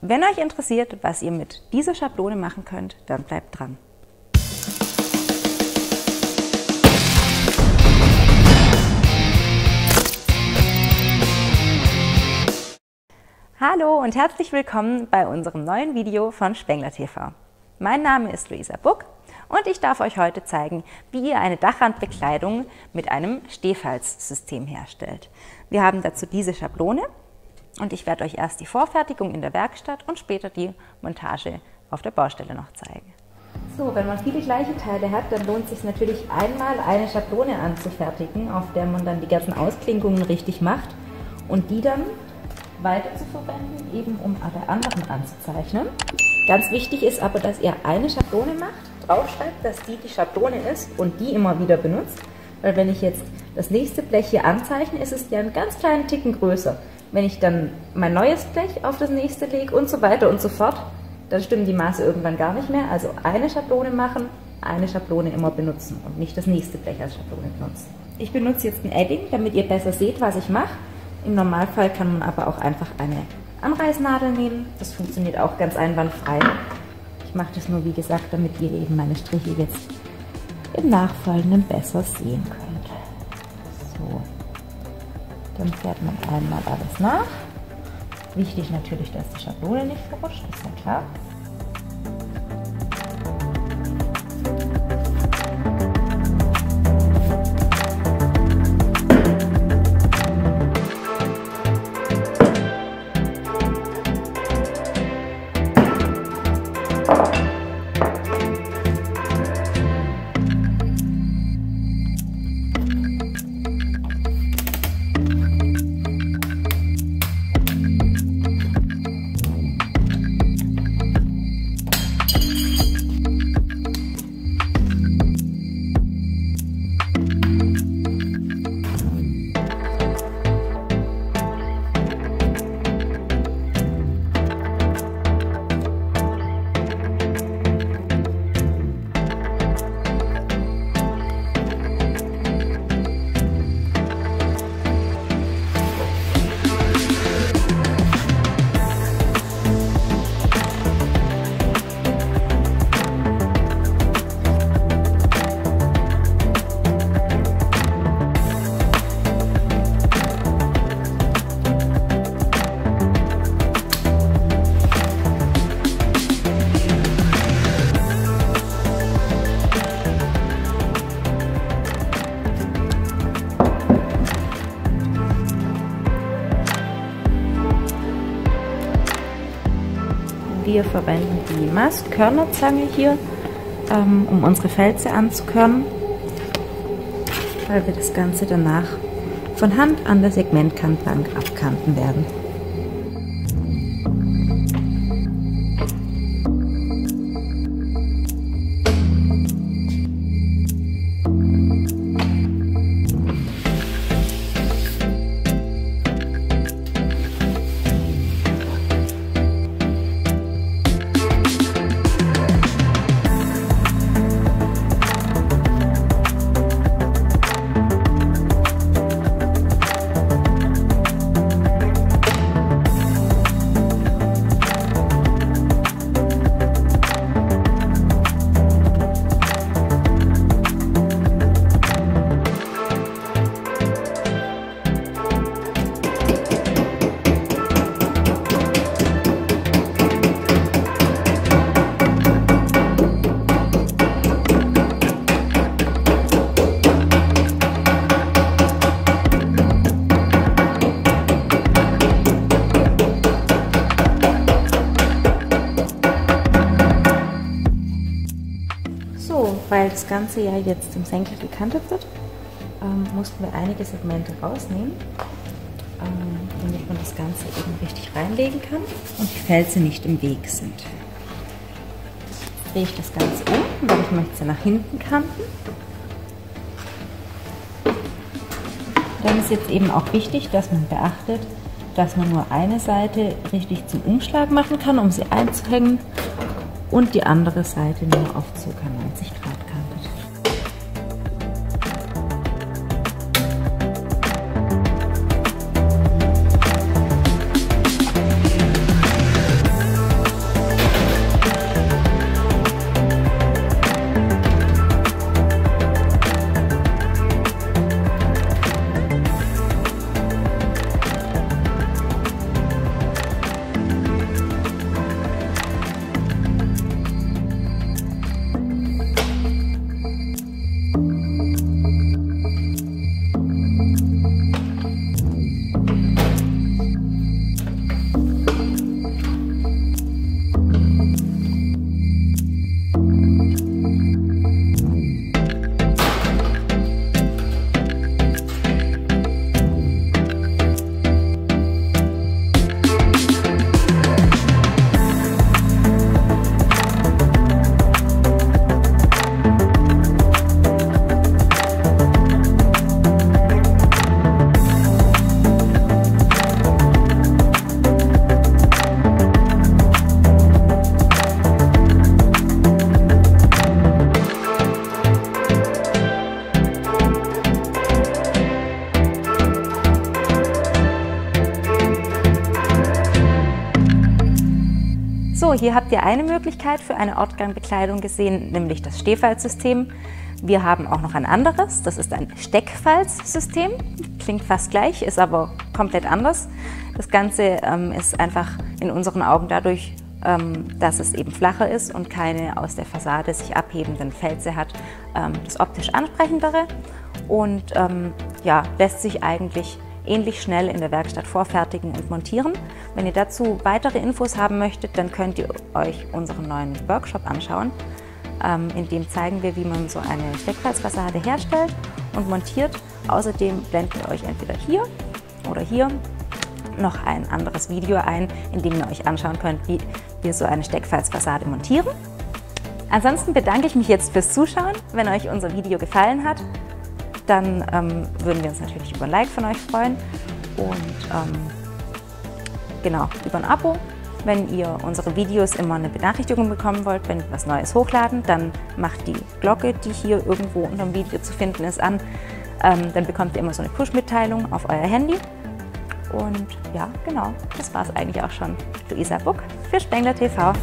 Wenn euch interessiert, was ihr mit dieser Schablone machen könnt, dann bleibt dran. Hallo und herzlich willkommen bei unserem neuen Video von Spengler TV. Mein Name ist Luisa Buck und ich darf euch heute zeigen, wie ihr eine Dachrandbekleidung mit einem Stehfalzsystem herstellt. Wir haben dazu diese Schablone und ich werde euch erst die Vorfertigung in der Werkstatt und später die Montage auf der Baustelle noch zeigen. So, wenn man viele gleiche Teile hat, dann lohnt es sich natürlich einmal eine Schablone anzufertigen, auf der man dann die ganzen Ausklinkungen richtig macht und die dann weiter zu verwenden, eben um alle anderen anzuzeichnen. Ganz wichtig ist aber, dass ihr eine Schablone macht, draufschreibt, dass die Schablone ist und die immer wieder benutzt. Weil wenn ich jetzt das nächste Blech hier anzeichne, ist es ja einen ganz kleinen Ticken größer. Wenn ich dann mein neues Blech auf das nächste lege und so weiter und so fort, dann stimmen die Maße irgendwann gar nicht mehr. Also eine Schablone machen, eine Schablone immer benutzen und nicht das nächste Blech als Schablone benutzen. Ich benutze jetzt ein Edding, damit ihr besser seht, was ich mache. Im Normalfall kann man aber auch einfach eine Anreißnadel nehmen. Das funktioniert auch ganz einwandfrei. Ich mache das nur, wie gesagt, damit ihr eben meine Striche jetzt im Nachfolgenden besser sehen könnt. So, dann fährt man einmal alles nach. Wichtig natürlich, dass die Schablone nicht verrutscht, ist ja klar. Wir verwenden die Mastkörnerzange hier, um unsere Felze anzukörnen, weil wir das Ganze danach von Hand an der Segmentkantbank abkanten werden. Weil das Ganze ja jetzt im Senkel gekantet wird, mussten wir einige Segmente rausnehmen, damit man das Ganze eben richtig reinlegen kann und die Felze nicht im Weg sind. Jetzt drehe ich das Ganze um, weil ich möchte es ja nach hinten kanten. Dann ist jetzt eben auch wichtig, dass man beachtet, dass man nur eine Seite richtig zum Umschlag machen kann, um sie einzuhängen, und die andere Seite nur auf ca. 90 Grad. So, hier habt ihr eine Möglichkeit für eine Ortgangbekleidung gesehen, nämlich das Stehfalzsystem. Wir haben auch noch ein anderes, das ist ein Steckfalzsystem. Klingt fast gleich, ist aber komplett anders. Das Ganze ist einfach in unseren Augen dadurch, dass es eben flacher ist und keine aus der Fassade sich abhebenden Felsen hat, das optisch ansprechendere und ja, lässt sich eigentlich ähnlich schnell in der Werkstatt vorfertigen und montieren. Wenn ihr dazu weitere Infos haben möchtet, dann könnt ihr euch unseren neuen Workshop anschauen. In dem zeigen wir, wie man so eine Steckfalzfassade herstellt und montiert. Außerdem blenden wir euch entweder hier oder hier noch ein anderes Video ein, in dem ihr euch anschauen könnt, wie wir so eine Steckfalzfassade montieren. Ansonsten bedanke ich mich jetzt fürs Zuschauen. Wenn euch unser Video gefallen hat, dann würden wir uns natürlich über ein Like von euch freuen und genau, über ein Abo. Wenn ihr unsere Videos immer eine Benachrichtigung bekommen wollt, wenn wir was Neues hochladen, dann macht die Glocke, die hier irgendwo unter dem Video zu finden ist, an. Dann bekommt ihr immer so eine Push-Mitteilung auf euer Handy. Und ja, genau, das war es eigentlich auch schon. Luisa Buck für Spengler TV.